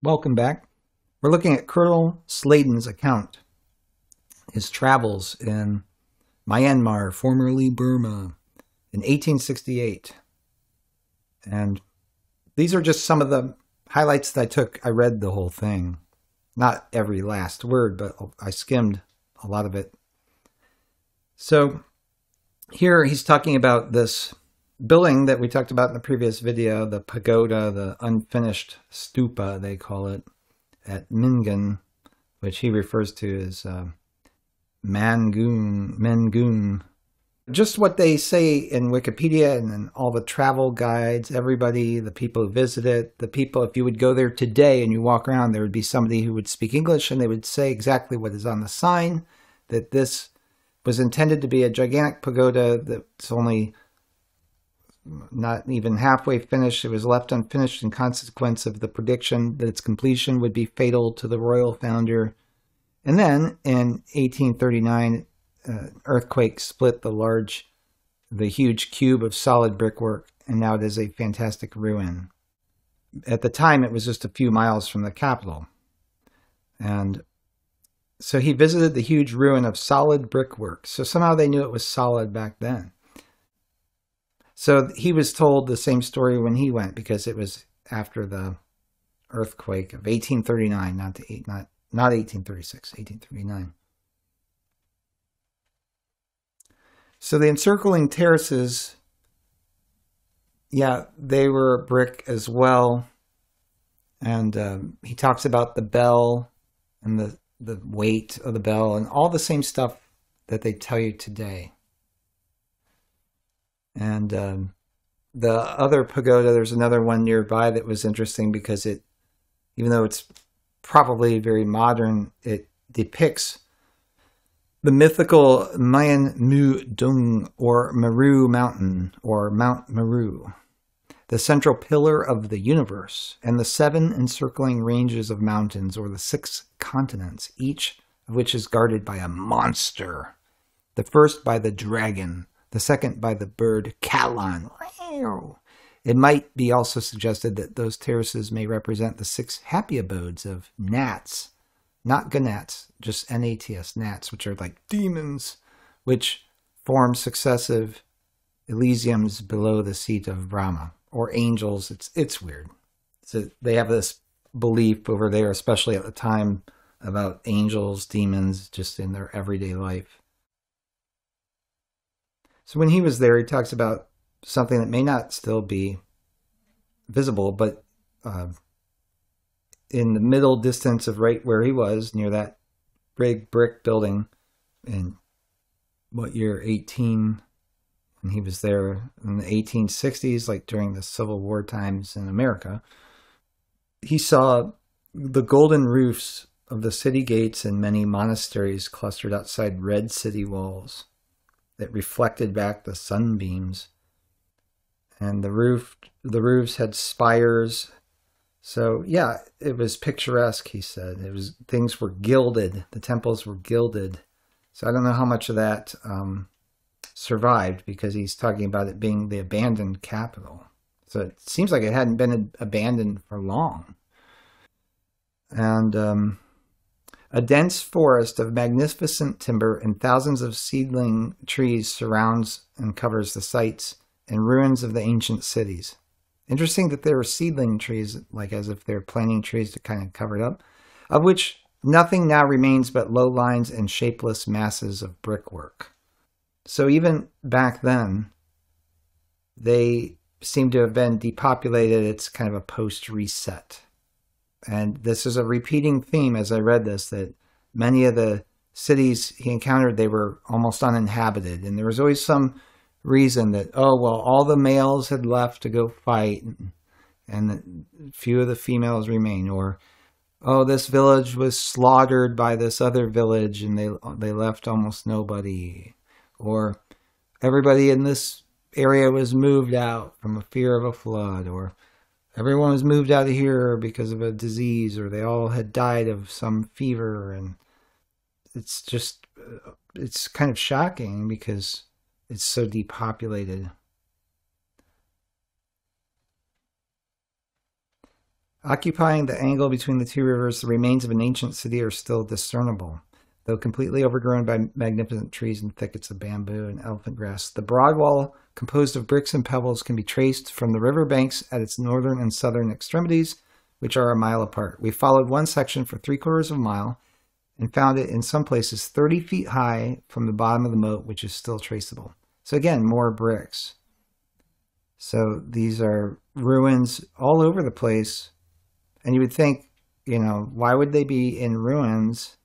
Welcome back. We're looking at Colonel Sladen's account, his travels in Myanmar, formerly Burma, in 1868. And these are just some of the highlights that I took. I read the whole thing. Not every last word, but I skimmed a lot of it. So here he's talking about this building that we talked about in the previous video, the pagoda, the unfinished stupa, they call it, at Mingun, which he refers to as Mingun. Just what they say in Wikipedia and in all the travel guides, everybody, the people who visit it, the people, if you would go there today and you walk around, there would be somebody who would speak English and they would say exactly what is on the sign, that this was intended to be a gigantic pagoda that's only not even halfway finished. It was left unfinished in consequence of the prediction that its completion would be fatal to the royal founder. And then in 1839, earthquake split the huge cube of solid brickwork, and now it is a fantastic ruin. At the time, it was just a few miles from the capital. And so he visited the huge ruin of solid brickwork. So somehow they knew it was solid back then. So he was told the same story when he went, because it was after the earthquake of 1839, not 1836, 1839. So the encircling terraces, yeah, they were brick as well. And he talks about the bell and the weight of the bell and all the same stuff that they tell you today. And the other pagoda, there's another one nearby that was interesting because it, even though it's probably very modern, it depicts the mythical Maya Mudun, or Meru Mountain, or Mount Meru, the central pillar of the universe, and the 7 encircling ranges of mountains, or the 6 continents, each of which is guarded by a monster, the first by the dragon, the second by the bird Kalon. It might be also suggested that those terraces may represent the 6 happy abodes of gnats, not gnats, just N-A-T-S, gnats, which are like demons, which form successive elysiums below the seat of Brahma, or angels. It's weird. So they have this belief over there, especially at the time, about angels, demons, just in their everyday life. So when he was there, he talks about something that may not still be visible, but in the middle distance of right where he was, near that big brick building in what year, 18, and he was there in the 1860s, like during the Civil War times in America, he saw the golden roofs of the city gates and many monasteries clustered outside red city walls that reflected back the sunbeams, and the roofs had spires. So yeah, it was picturesque, he said. It was, things were gilded, the temples were gilded. So I don't know how much of that survived, because he's talking about it being the abandoned capital. So it seems like it hadn't been abandoned for long. And a dense forest of magnificent timber and thousands of seedling trees surrounds and covers the sites and ruins of the ancient cities. Interesting that there were seedling trees, like as if they're planting trees to kind of cover it up, of which nothing now remains but low lines and shapeless masses of brickwork. So even back then, they seem to have been depopulated. It's kind of a post-reset. And this is a repeating theme as I read this, that many of the cities he encountered, they were almost uninhabited. And there was always some reason that, oh, well, all the males had left to go fight and few of the females remain. Or, oh, this village was slaughtered by this other village and they left almost nobody. Or everybody in this area was moved out from a fear of a flood. Or everyone was moved out of here because of a disease, or they all had died of some fever. And it's just, it's kind of shocking because it's so depopulated. Occupying the angle between the two rivers, the remains of an ancient city are still discernible, though completely overgrown by magnificent trees and thickets of bamboo and elephant grass. The broad wall, composed of bricks and pebbles, can be traced from the river banks at its northern and southern extremities, which are a mile apart. We followed one section for 3/4 of a mile and found it in some places 30 feet high from the bottom of the moat, which is still traceable. So again, more bricks. So these are ruins all over the place. And you would think, you know, why would they be in ruins?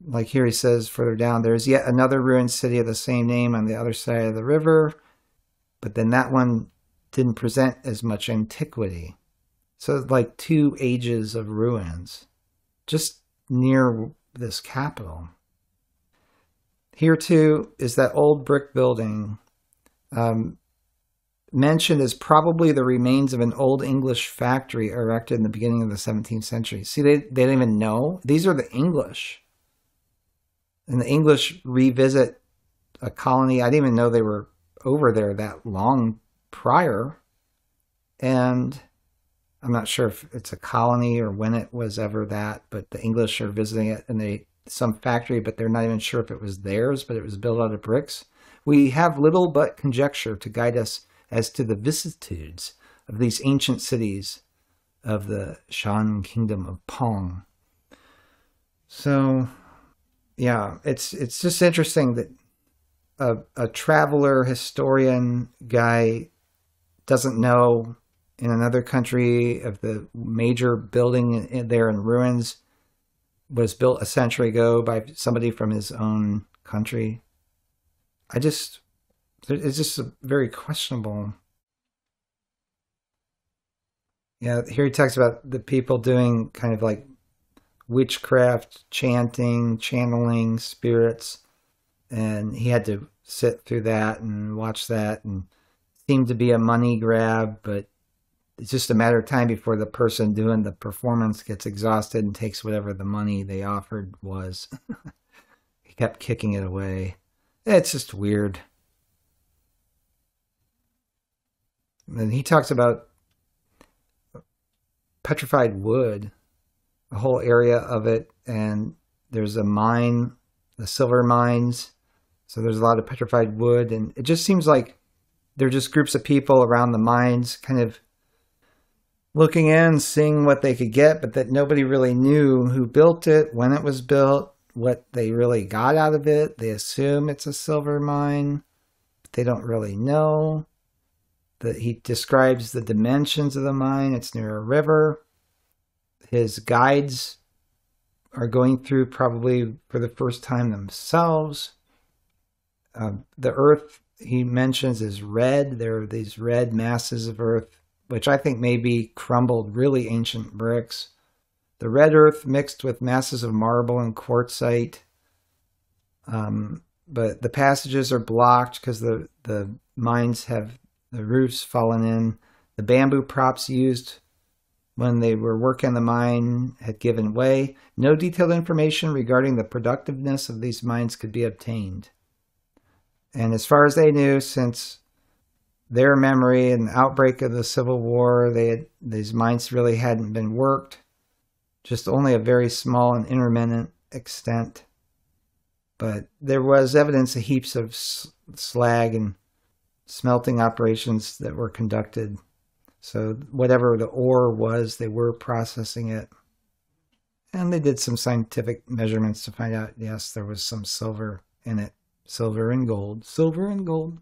Like here he says further down, there's yet another ruined city of the same name on the other side of the river. But then that one didn't present as much antiquity. So like 2 ages of ruins just near this capital. Here too is that old brick building mentioned as probably the remains of an old English factory erected in the beginning of the 17th century. See, they don't even know. These are the English. And the English revisit a colony. I didn't even know they were over there that long prior. And I'm not sure if it's a colony or when it was ever that, but the English are visiting it and they, some factory, but they're not even sure if it was theirs, but it was built out of bricks. We have little but conjecture to guide us as to the vicissitudes of these ancient cities of the Shan Kingdom of Pong. So, yeah, it's just interesting that a traveler, historian guy doesn't know in another country of the major building there in ruins was built a century ago by somebody from his own country. It's just a very questionable. Yeah, here he talks about the people doing kind of like witchcraft, chanting, channeling spirits. And he had to sit through that and watch that, and it seemed to be a money grab, but it's just a matter of time before the person doing the performance gets exhausted and takes whatever the money they offered was. He kept kicking it away. It's just weird. And he talks about petrified wood, a whole area of it, and there's a mine, the silver mines. So there's a lot of petrified wood, and it just seems like they're just groups of people around the mines kind of looking in, seeing what they could get, but that nobody really knew who built it, when it was built, what they really got out of it. They assume it's a silver mine, but they don't really know. That he describes the dimensions of the mine. It's near a river. His guides are going through probably for the first time themselves. The earth he mentions is red. There are these red masses of earth, which I think may be crumbled, really ancient bricks. The red earth mixed with masses of marble and quartzite. But the passages are blocked because the mines have the roofs fallen in. The bamboo props used when they were working the mine had given way. No detailed information regarding the productiveness of these mines could be obtained. And as far as they knew, since their memory and the outbreak of the Civil War, these mines really hadn't been worked, just only a very small and intermittent extent. But there was evidence of heaps of slag and smelting operations that were conducted. So whatever the ore was, they were processing it. And they did some scientific measurements to find out, yes, there was some silver in it. Silver and gold. Silver and gold.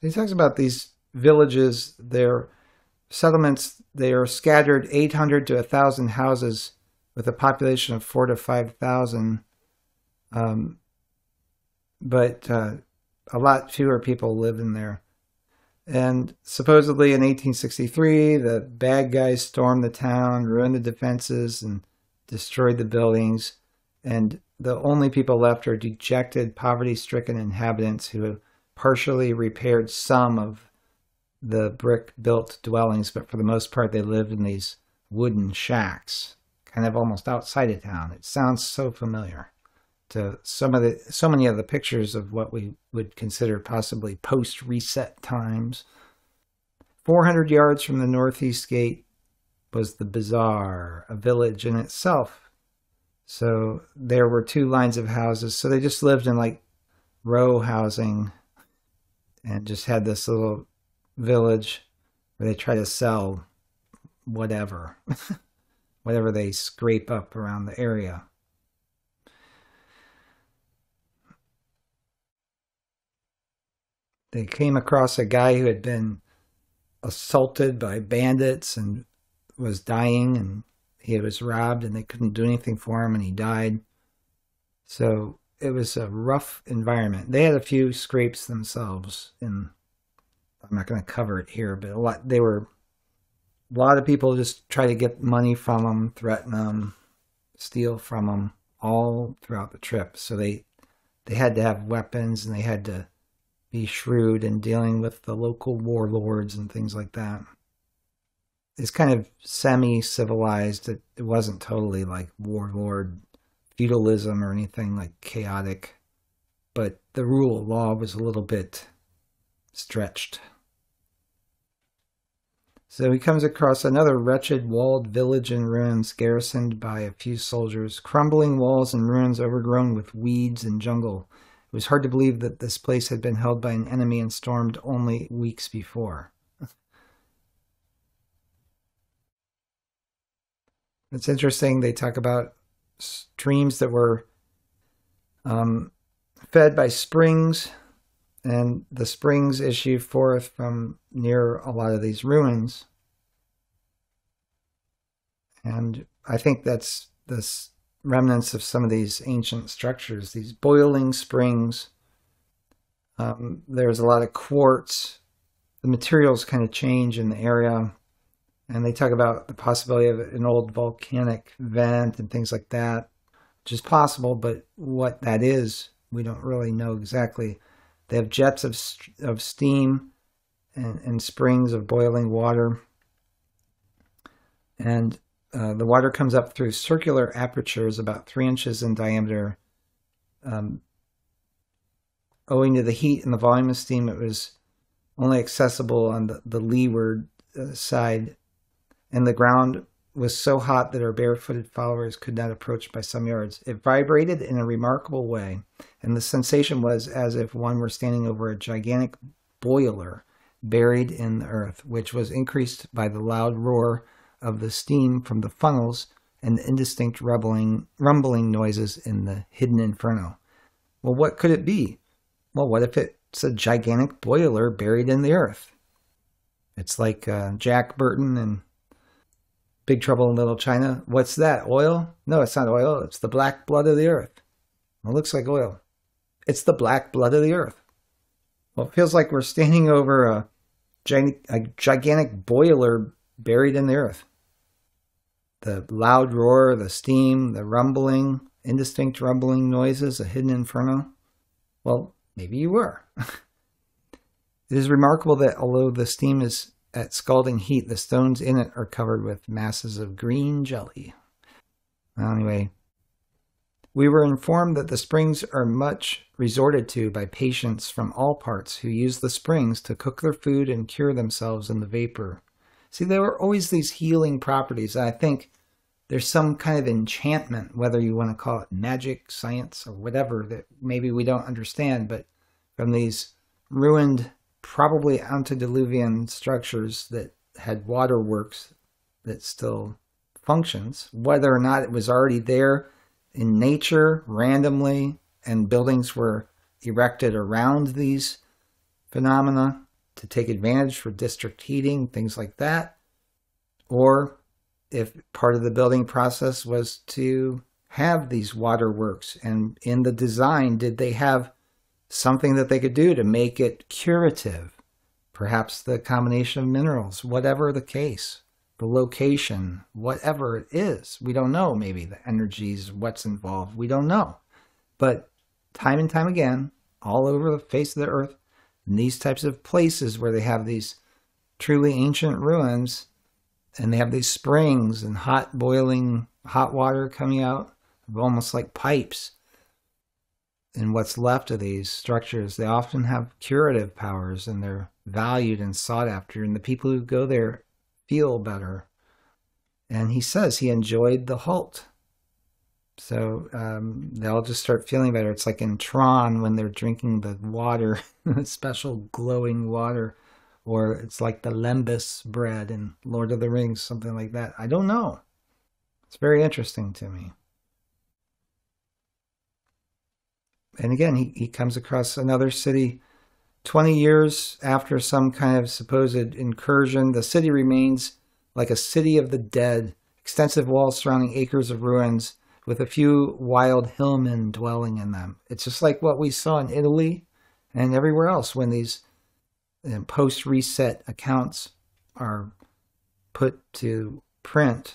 He talks about these villages, their settlements. They are scattered 800 to 1,000 houses with a population of 4,000 to 5,000. But a lot fewer people live in there. And supposedly in 1863, the bad guys stormed the town, ruined the defenses, and destroyed the buildings. And the only people left are dejected, poverty-stricken inhabitants who have partially repaired some of the brick-built dwellings, but for the most part, they lived in these wooden shacks, kind of almost outside of town. It sounds so familiar to so many of the pictures of what we would consider possibly post-reset times. 400 yards from the northeast gate was the bazaar, a village in itself. So there were two lines of houses. So they just lived in like row housing and just had this little village where they try to sell whatever, whatever they scrape up around the area. They came across a guy who had been assaulted by bandits and was dying, and he was robbed and they couldn't do anything for him and he died. So it was a rough environment. They had a few scrapes themselves, and I'm not going to cover it here, but a lot of people just try to get money from them, threaten them, steal from them all throughout the trip. So they had to have weapons and they had to be shrewd in dealing with the local warlords and things like that. It's kind of semi-civilized. It wasn't totally like warlord feudalism or anything like chaotic, but the rule of law was a little bit stretched. So he comes across another wretched walled village in ruins, garrisoned by a few soldiers, crumbling walls and ruins overgrown with weeds and jungle. It was hard to believe that this place had been held by an enemy and stormed only weeks before. It's interesting, they talk about streams that were fed by springs, and the springs issue forth from near a lot of these ruins. And I think that's this remnants of some of these ancient structures, these boiling springs. There's a lot of quartz. The materials kind of change in the area, and they talk about the possibility of an old volcanic vent and things like that, which is possible, but what that is, we don't really know exactly. They have jets of steam and springs of boiling water, and the water comes up through circular apertures about 3 inches in diameter. Owing to the heat and the volume of steam, it was only accessible on the leeward side, and the ground was so hot that our barefooted followers could not approach by some yards. It vibrated in a remarkable way, and the sensation was as if one were standing over a gigantic boiler buried in the earth, which was increased by the loud roar of the steam from the funnels and the indistinct rumbling noises in the hidden inferno. Well, what could it be? Well, what if it's a gigantic boiler buried in the earth? It's like Jack Burton and Big Trouble in Little China. What's that, oil? No, it's not oil. It's the black blood of the earth. Well, it looks like oil. It's the black blood of the earth. Well, it feels like we're standing over a gigantic boiler buried in the earth. The loud roar, the steam, the rumbling, indistinct rumbling noises, a hidden inferno. Well, maybe you were. It is remarkable that although the steam is at scalding heat, the stones in it are covered with masses of green jelly. Well, anyway, we were informed that the springs are much resorted to by patients from all parts who use the springs to cook their food and cure themselves in the vapor. See, there were always these healing properties. I think there's some kind of enchantment, whether you want to call it magic, science, or whatever, that maybe we don't understand, but from these ruined, probably antediluvian structures that had waterworks that still functions, whether or not it was already there in nature randomly, and buildings were erected around these phenomena to take advantage for district heating, things like that, or if part of the building process was to have these waterworks, and in the design, did they have something that they could do to make it curative? Perhaps the combination of minerals, whatever the case, the location, whatever it is, we don't know. Maybe the energies, what's involved, we don't know. But time and time again, all over the face of the earth, in these types of places where they have these truly ancient ruins, and they have these springs and hot boiling hot water coming out of almost like pipes, in what's left of these structures, they often have curative powers, and they're valued and sought after, and the people who go there feel better. And he says he enjoyed the halt. So they all just start feeling better. It's like in Tron when they're drinking the water, special glowing water, or it's like the Lembas bread in Lord of the Rings, something like that. I don't know. It's very interesting to me. And again, he comes across another city. 20 years after some kind of supposed incursion, the city remains like a city of the dead, extensive walls surrounding acres of ruins, with a few wild hillmen dwelling in them. It's just like what we saw in Italy and everywhere else when these post-reset accounts are put to print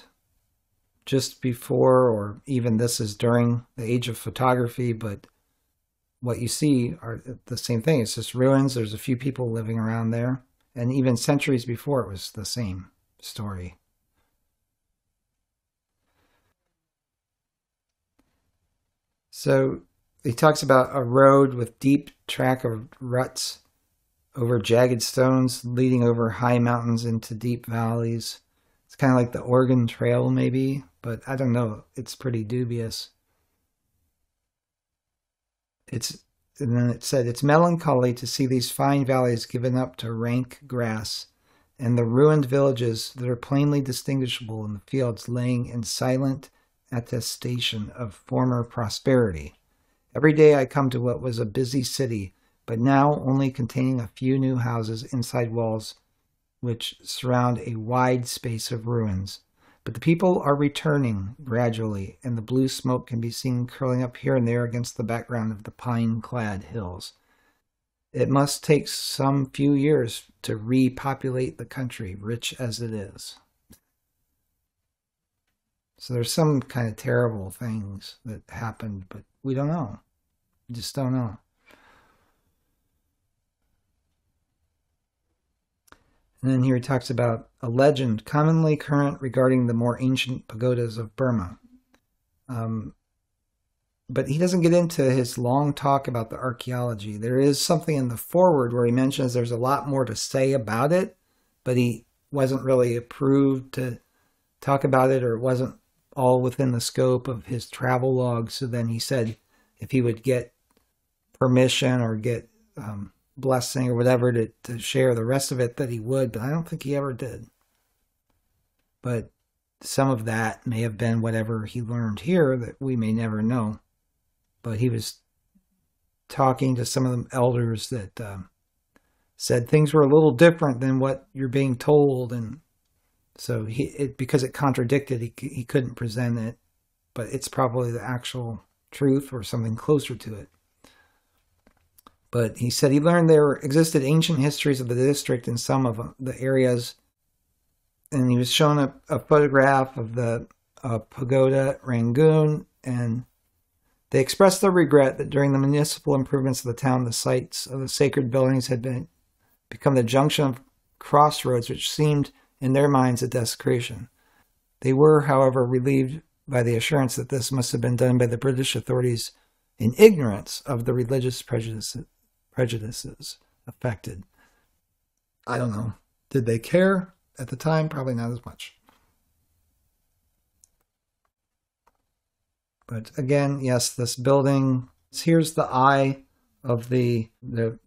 just before, or even this is during the age of photography, but what you see are the same thing. It's just ruins. There's a few people living around there. And even centuries before, it was the same story. So he talks about a road with deep track of ruts over jagged stones, leading over high mountains into deep valleys. It's kind of like the Oregon Trail maybe, but I don't know. It's pretty dubious. And then it said, it's melancholy to see these fine valleys given up to rank grass and the ruined villages that are plainly distinguishable in the fields laying in silent attestation of former prosperity. Every day I come to what was a busy city, but now only containing a few new houses inside walls which surround a wide space of ruins. But the people are returning gradually, and the blue smoke can be seen curling up here and there against the background of the pine-clad hills. It must take some few years to repopulate the country, rich as it is. So there's some kind of terrible things that happened, but we don't know. We just don't know. And then here he talks about a legend commonly current regarding the more ancient pagodas of Burma. But he doesn't get into his long talk about the archaeology. There is something in the foreword where he mentions there's a lot more to say about it, but he wasn't really approved to talk about it, or it wasn't all within the scope of his travel log. So then he said if he would get permission or get blessing or whatever to share the rest of it, that he would, but I don't think he ever did. But some of that may have been whatever he learned here that we may never know. But he was talking to some of the elders that said things were a little different than what you're being told, and so because it contradicted, he couldn't present it, but it's probably the actual truth or something closer to it. But he said he learned there existed ancient histories of the district in some of the areas. And he was shown a photograph of the Pagoda Rangoon. And they expressed their regret that during the municipal improvements of the town, the sites of the sacred buildings had become the junction of crossroads, which seemed in their minds a desecration. They were, however, relieved by the assurance that this must have been done by the British authorities in ignorance of the religious prejudices affected. I don't know. Did they care at the time? Probably not as much. But again, yes, this building, here's the eye of the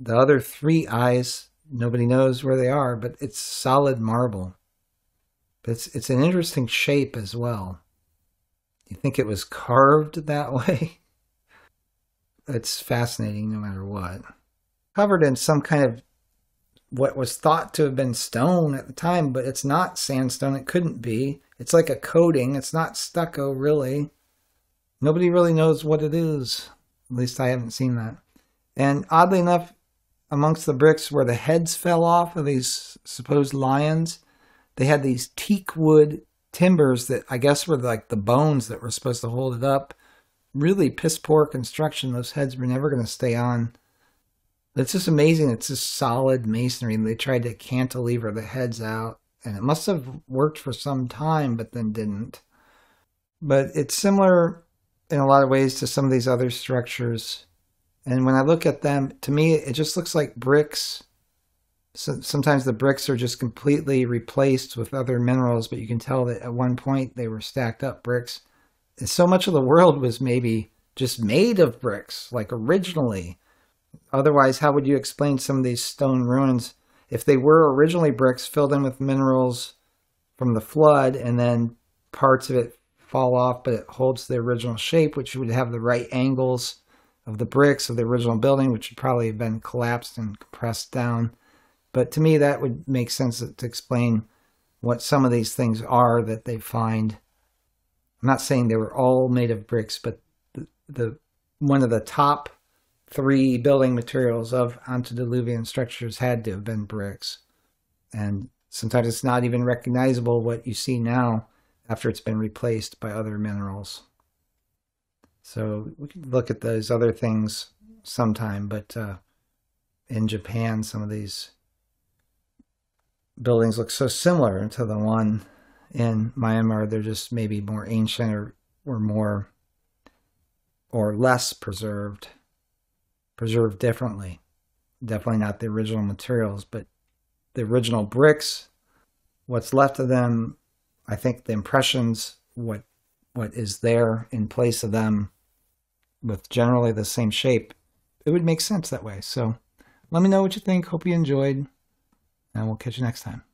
other three eyes. Nobody knows where they are, but it's solid marble. But it's an interesting shape as well. You think it was carved that way? It's fascinating no matter what. Covered in some kind of what was thought to have been stone at the time, but it's not sandstone. It couldn't be. It's like a coating. It's not stucco, really. Nobody really knows what it is. At least I haven't seen that. And oddly enough, amongst the bricks where the heads fell off of these supposed lions, they had these teak wood timbers that I guess were like the bones that were supposed to hold it up. Really piss poor construction. Those heads were never going to stay on. It's just amazing. It's just solid masonry. And they tried to cantilever the heads out, and it must have worked for some time, but then didn't. But it's similar in a lot of ways to some of these other structures. And when I look at them, to me, it just looks like bricks. So sometimes the bricks are just completely replaced with other minerals, but you can tell that at one point they were stacked up bricks. And so much of the world was maybe just made of bricks, like originally. Otherwise, how would you explain some of these stone ruins? If they were originally bricks filled in with minerals from the flood, and then parts of it fall off, but it holds the original shape, which would have the right angles of the bricks of the original building, which would probably have been collapsed and compressed down. But to me, that would make sense to explain what some of these things are that they find. I'm not saying they were all made of bricks, but the one of the top three building materials of antediluvian structures had to have been bricks. And sometimes it's not even recognizable what you see now after it's been replaced by other minerals. So we can look at those other things sometime, but in Japan, some of these buildings look so similar to the one in Myanmar. They're just maybe more ancient or more or less preserved, preserved differently. Definitely not the original materials, but the original bricks, what's left of them, I think the impressions, what is there in place of them with generally the same shape, it would make sense that way. So let me know what you think. Hope you enjoyed, and we'll catch you next time.